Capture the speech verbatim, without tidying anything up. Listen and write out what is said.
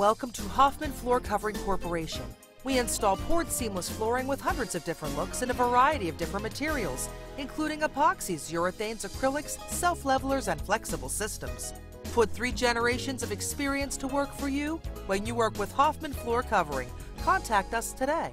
Welcome to Hoffman Floor Covering Corporation. We install poured seamless flooring with hundreds of different looks in a variety of different materials, including epoxies, urethanes, acrylics, self-levelers, and flexible systems. Put three generations of experience to work for you when you work with Hoffman Floor Covering. Contact us today.